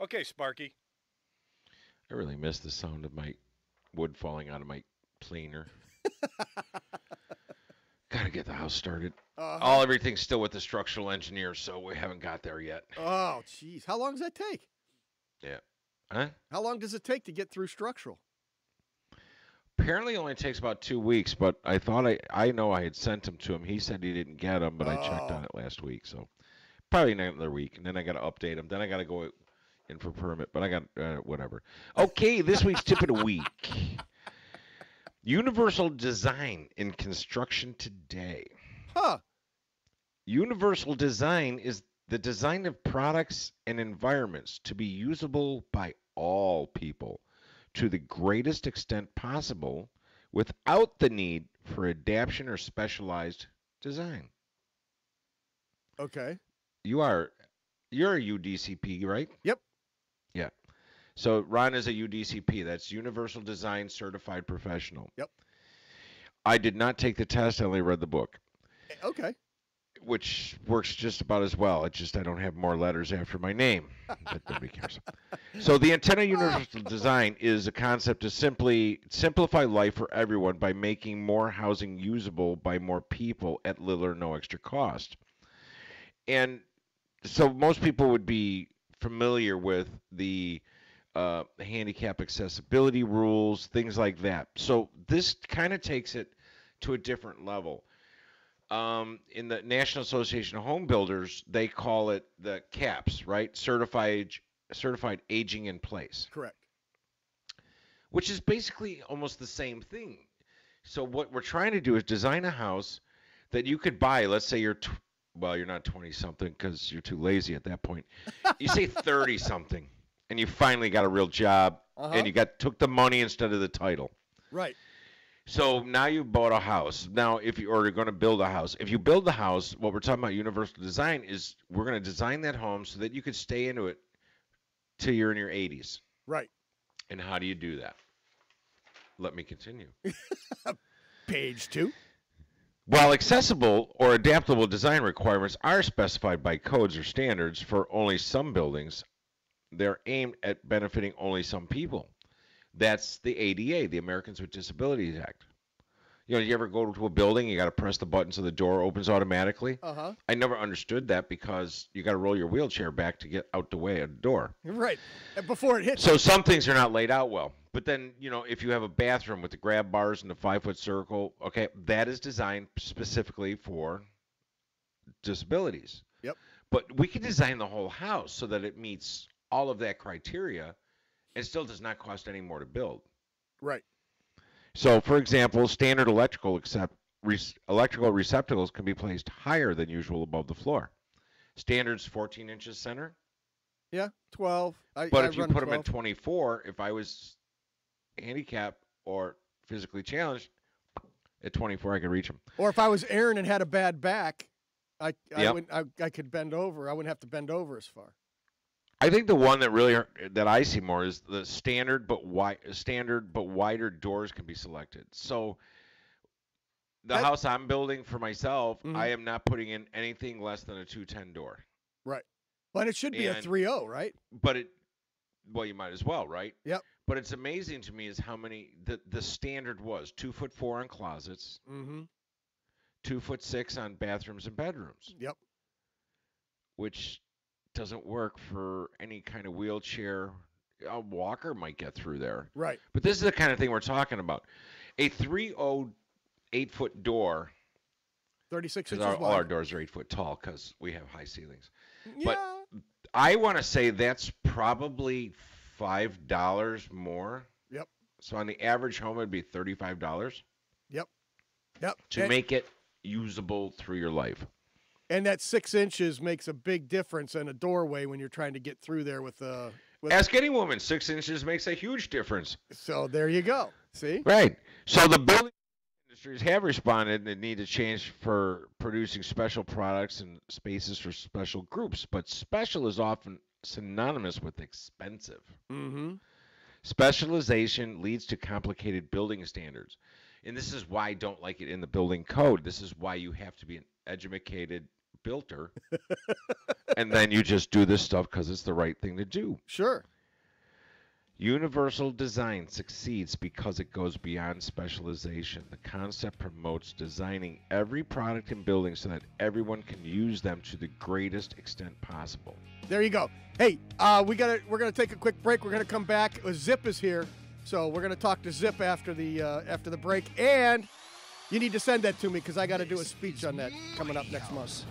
Okay, Sparky. I really miss the sound of my wood falling out of my planer. Gotta get the house started. Everything's still with the structural engineer, so we haven't got there yet. Oh, jeez. How long does that take? Yeah. Huh? How long does it take to get through structural? Apparently it only takes about 2 weeks, but I thought I know I had sent them to him. He said he didn't get them, but I checked on it last week, so probably another week. And then I got to update them. Then I got to go in for permit, but I got whatever. Okay, this week's tip of the week. Universal Design in Construction Today. Huh. Universal Design is the design of products and environments to be usable by all people to the greatest extent possible without the need for adaptation or specialized design. Okay. You're a UDCP, right? Yep. Yeah. So Ron is a UDCP. That's Universal Design Certified Professional. Yep. I did not take the test. I only read the book. Okay. Which works just about as well. It's just I don't have more letters after my name. But nobody cares. So the intent of universal design is a concept to simply simplify life for everyone by making more housing usable by more people at little or no extra cost. And so most people would be familiar with the handicap accessibility rules, things like that. So this kind of takes it to a different level. In the National Association of Home Builders, they call it the CAPS, right? Certified Aging in Place. Correct. Which is basically almost the same thing. So what we're trying to do is design a house that you could buy. Let's say you're not 20-something because you're too lazy at that point. You say 30-something, and you finally got a real job, and you took the money instead of the title. Right. So now you bought a house. Now, if you are going to build a house, if you build the house, what we're talking about universal design is we're going to design that home so that you could stay into it till you're in your 80s. Right. And how do you do that? Let me continue. Page 2. While accessible or adaptable design requirements are specified by codes or standards for only some buildings, they're aimed at benefiting only some people. That's the ADA, the Americans with Disabilities Act. You know, you ever go to a building, you got to press the button so the door opens automatically? Uh-huh. I never understood that because you got to roll your wheelchair back to get out the way of the door. Right. Before it hits. So some things are not laid out well. But then, you know, if you have a bathroom with the grab bars and the 5-foot circle, okay, that is designed specifically for disabilities. Yep. But we can design the whole house so that it meets all of that criteria. It still does not cost any more to build. Right. So, for example, standard electrical receptacles can be placed higher than usual above the floor. Standards 14 inches center. Yeah, 12. But if you put them at 24, if I was handicapped or physically challenged, at 24 I could reach them. Or if I was Aaron and had a bad back, I could bend over. I wouldn't have to bend over as far. I think the one that I see more is the standard but wider doors can be selected. So the house I'm building for myself, I am not putting in anything less than a 210 door. Right. But it should be a 3.0, right? But you might as well, right? Yep. But it's amazing to me is how many the standard was 2'4" on closets, 2'6" on bathrooms and bedrooms. Yep. Which doesn't work for any kind of wheelchair. A walker might get through there. Right. But this is the kind of thing we're talking about. A 3.0 8-foot door. 36 inches wide. All our doors are 8 foot tall because we have high ceilings. Yeah. But I want to say that's probably $5 more. Yep. So on the average home, it'd be $35. Yep. Yep. To make it usable through your life. And that 6 inches makes a big difference in a doorway when you're trying to get through there with a... Ask any woman. 6 inches makes a huge difference. So there you go. See? Right. So the building industries have responded and need to change for producing special products and spaces for special groups. But special is often synonymous with expensive. Mm-hmm. Specialization leads to complicated building standards. And this is why I don't like it in the building code. This is why you have to be an educated builder, and then you just do this stuff because it's the right thing to do. Sure. Universal design succeeds because it goes beyond specialization. The concept promotes designing every product and building so that everyone can use them to the greatest extent possible. There you go. Hey, we're gonna take a quick break. We're gonna come back. Zip is here, so we're gonna talk to Zip after the break. And you need to send that to me because I got to do a speech on that coming up next month.